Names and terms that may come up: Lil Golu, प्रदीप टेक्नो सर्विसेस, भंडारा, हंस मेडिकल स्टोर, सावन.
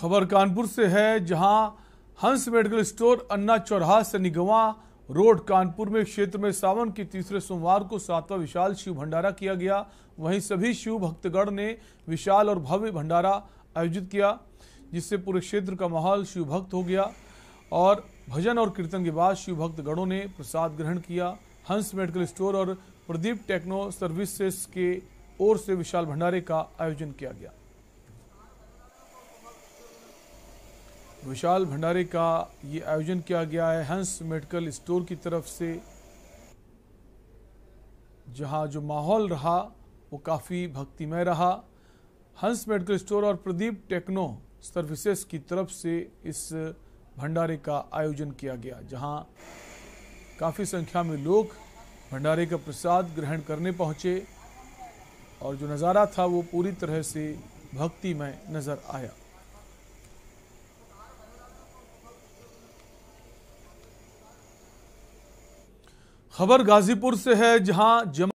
खबर कानपुर से है, जहां हंस मेडिकल स्टोर अन्ना चौराहा से निगवा रोड कानपुर में क्षेत्र में सावन के तीसरे सोमवार को सातवां विशाल शिव भंडारा किया गया। वहीं सभी शिव भक्तगण ने विशाल और भव्य भंडारा आयोजित किया, जिससे पूरे क्षेत्र का माहौल शिव भक्त हो गया और भजन और कीर्तन के बाद शिव भक्तगणों ने प्रसाद ग्रहण किया। हंस मेडिकल स्टोर और प्रदीप टेक्नो सर्विसेस के ओर से विशाल भंडारे का आयोजन किया गया। विशाल भंडारे का ये आयोजन किया गया है हंस मेडिकल स्टोर की तरफ से, जहां जो माहौल रहा वो काफ़ी भक्तिमय रहा। हंस मेडिकल स्टोर और प्रदीप टेक्नो सर्विसेज की तरफ से इस भंडारे का आयोजन किया गया, जहां काफ़ी संख्या में लोग भंडारे का प्रसाद ग्रहण करने पहुंचे और जो नज़ारा था वो पूरी तरह से भक्तिमय नज़र आया। खबर गाजीपुर से है, जहां